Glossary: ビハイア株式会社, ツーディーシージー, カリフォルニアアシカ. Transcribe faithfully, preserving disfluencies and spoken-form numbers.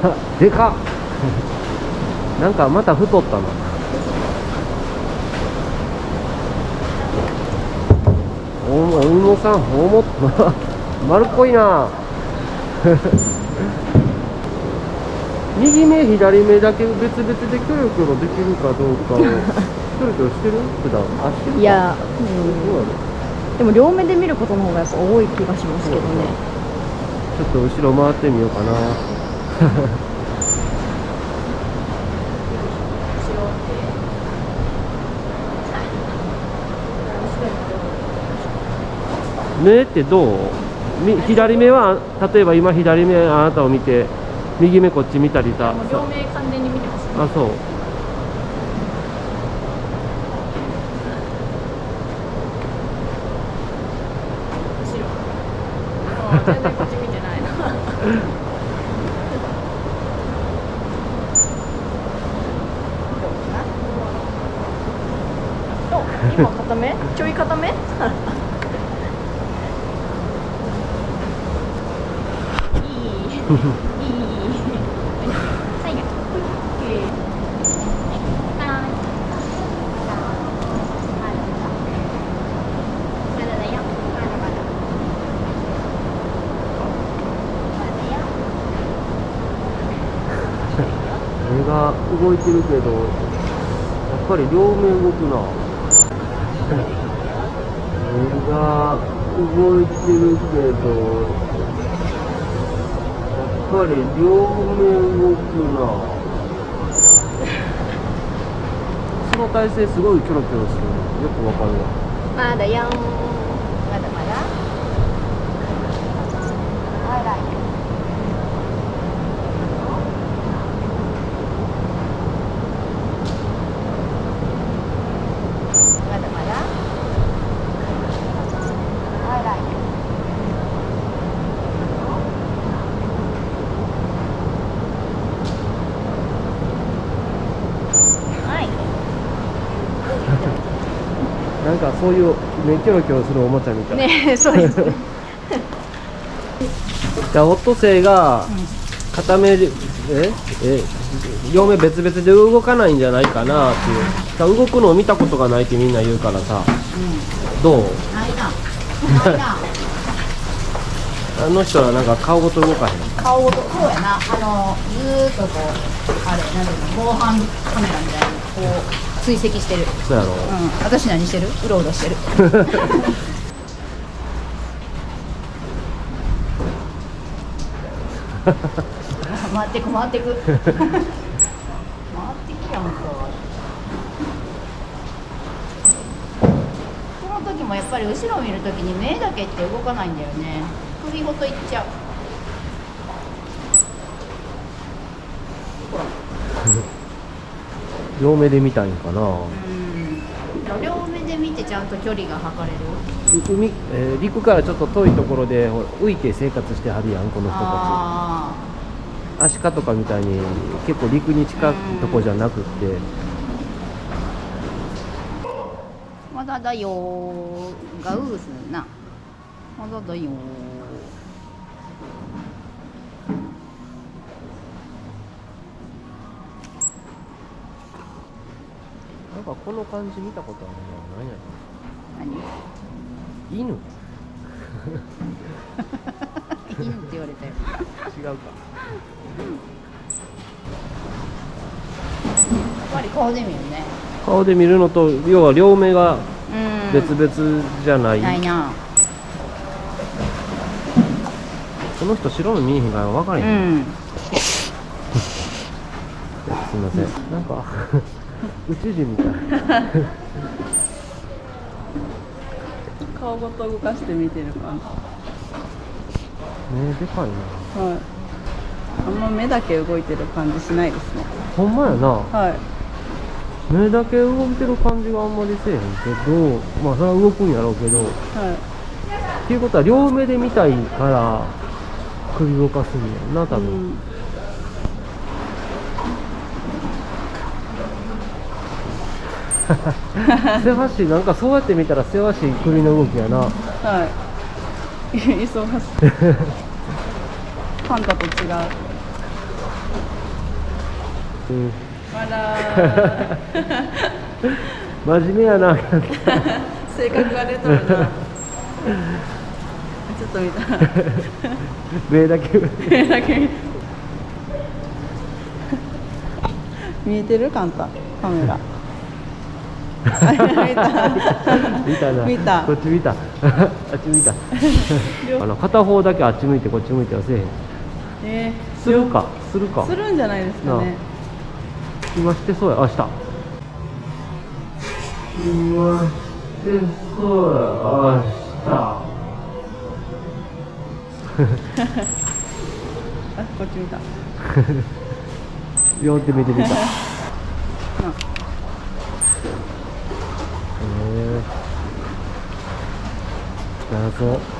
でかっなんかまた太ったな。お芋さん重っ丸っこいな右目左目だけ別々でキョロキョロできるかどうかをキョロキョロしてる普段足いや、うん、でも両目で見ることの方がやっぱ多い気がしますけどね。ちょっと後ろ回ってみようかな目ってどう？左目は例えば今左目あなたを見て右目こっち見たりた。両目完全に見てますね。あ、そう。後ろ。全然こっち見てないな。今固め？ちょい固め？いい目が動いてるけど、やっぱり両目動くな。目が動いてるけど。やっぱり両目動くな。その体勢すごいキョロキョロするのよくわかるわ。まだよん。まだまだ。あら。まだまだ。あら。なんかそういう目キョロキョロするおもちゃみたいね。そうですねじゃあオットセイが片目でええ両目別々で動かないんじゃないかなっていうさ、動くのを見たことがないってみんな言うからさ、うん、どうないなないなあの人はなんか顔ごと動かへん。顔ごとそうやな。あのずーっとこうあれなんていうの防犯カメラみたいなこう追跡してる。そうやろう。うん、私何してる？うろうろしてる。回ってく回ってく。回ってくやんか。この時もやっぱり後ろを見る時に目だけって動かないんだよね。首ごといっちゃう。ほら。両目で見たいんかな。うん、両目で見てちゃんと距離が測れる。海、えー、陸からちょっと遠いところで浮いて生活してはるやんこの人たち。アシカとかみたいに結構陸に近いとこじゃなくって。まだだよーがうーすな。まだだよー。なんかこの感じ見たことあるな。何やろ。犬犬って言われたよ違うか、うん、やっぱり顔で見るね。顔で見るのと要は両目が別々じゃないないな。この人白の見えへんから分からへん、うん、すいません、うん、なんか宇宙人みたい顔ごと動かして見てる感じ。目でかいな、はい、あんま目だけ動いてる感じしないですね。ほんまやな、はい、目だけ動いてる感じがあんまりせえへんけど、まあそれは動くんやろうけど、はい、っていうことは両目で見たいから首動かすんやんな多分、うん。せわしい、なんかそうやって見たらせわしい首の動きやな。はい。いそうはしい。パンダと違う。うん、あら真面目やな性格が出とるなちょっと見た上だけ上だけ見えてるカンタカメラ見たな見たこっち見たあっち見たあの片方だけあっち向いてこっち向いてはせえへん。えー、するかするかするんじゃないですかね。今してそうや。あ、した今してそうや。あ、したあ、こっち見た両手見てみたへえー、なるほど。